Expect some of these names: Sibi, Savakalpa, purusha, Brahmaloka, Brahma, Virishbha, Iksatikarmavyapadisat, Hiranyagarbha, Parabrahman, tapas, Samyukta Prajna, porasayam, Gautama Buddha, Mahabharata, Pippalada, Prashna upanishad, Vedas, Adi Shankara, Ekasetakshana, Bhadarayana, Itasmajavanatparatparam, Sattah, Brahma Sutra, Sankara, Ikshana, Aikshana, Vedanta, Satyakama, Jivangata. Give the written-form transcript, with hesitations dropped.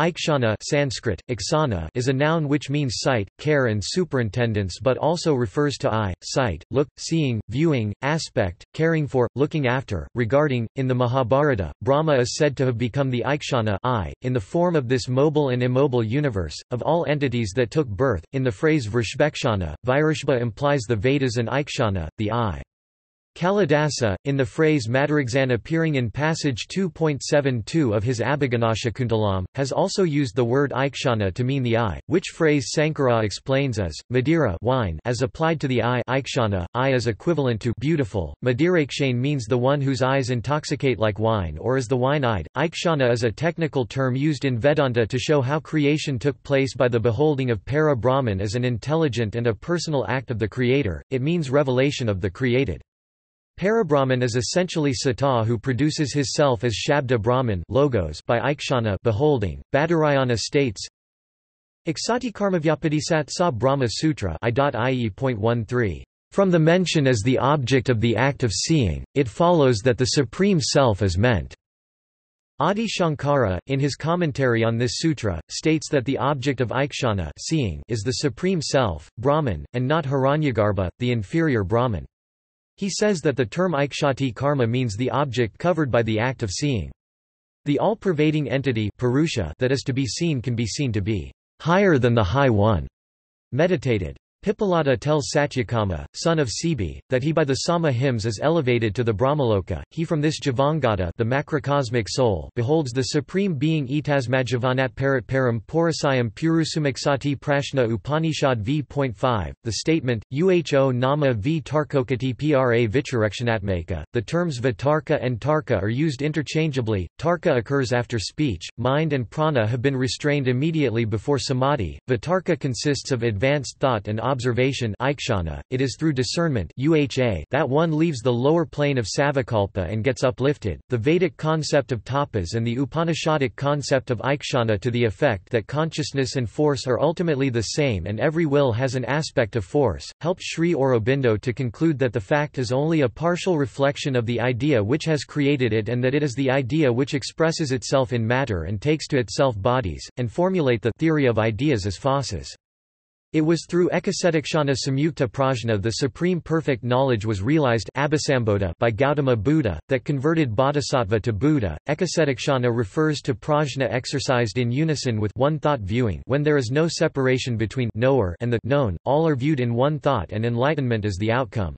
Ikshana Sanskrit, Ikshana, is a noun which means sight, care and superintendence, but also refers to eye, sight, look, seeing, viewing, aspect, caring for, looking after, regarding. In the Mahabharata, Brahma is said to have become the Ikshana eye, in the form of this mobile and immobile universe, of all entities that took birth. In the phrase Vrishbhekshana, Virishbha implies the Vedas and Ikshana, the eye. Kalidasa, in the phrase Madarigzan appearing in passage 2.72 of his Abhigyanashakuntalam, has also used the word Aikshana to mean the eye, which phrase Shankara explains as Madira wine as applied to the eye. Aikshana, eye is equivalent to beautiful. Madiraikshan means the one whose eyes intoxicate like wine or is the wine-eyed. Aikshana is a technical term used in Vedanta to show how creation took place by the beholding of Parabrahman as an intelligent and a personal act of the Creator. It means revelation of the created. Parabrahman is essentially Sattah, who produces his self as Shabda Brahman logos by Aikshana beholding. Bhadarayana states, Iksatikarmavyapadisat sa Brahma Sutra I.ie.13. From the mention as the object of the act of seeing, it follows that the Supreme Self is meant. Adi Shankara, in his commentary on this sutra, states that the object of Aikshana seeing is the Supreme Self, Brahman, and not Hiranyagarbha, the inferior Brahman. He says that the term ikshati karma means the object covered by the act of seeing. The all-pervading entity purusha that is to be seen can be seen to be higher than the high one, meditated. Pippalada tells Satyakama, son of Sibi, that he by the Sama hymns is elevated to the Brahmaloka. He from this Jivangata, the macrocosmic soul, beholds the supreme being Itasmajavanatparatparam porasayam purusumaksati Prashna upanishad v.5. The statement uho nama vitarkokati pra vicharekshanaatmaka. The terms vitarka and tarka are used interchangeably. Tarka occurs after speech, mind, and prana have been restrained immediately before samadhi. Vitarka consists of advanced thought and observation. Aikshana, it is through discernment that one leaves the lower plane of Savakalpa and gets uplifted. The Vedic concept of tapas and the Upanishadic concept of Aikshana to the effect that consciousness and force are ultimately the same and every will has an aspect of force, helped Sri Aurobindo to conclude that the fact is only a partial reflection of the idea which has created it, and that it is the idea which expresses itself in matter and takes to itself bodies, and formulate the theory of ideas as phases. It was through Ekasetakshana samyukta prajna the supreme perfect knowledge was realized by Gautama Buddha, that converted bodhisattva to Buddha. Ekasetakshana refers to prajna exercised in unison with one thought viewing, when there is no separation between knower and the known, all are viewed in one thought and enlightenment is the outcome.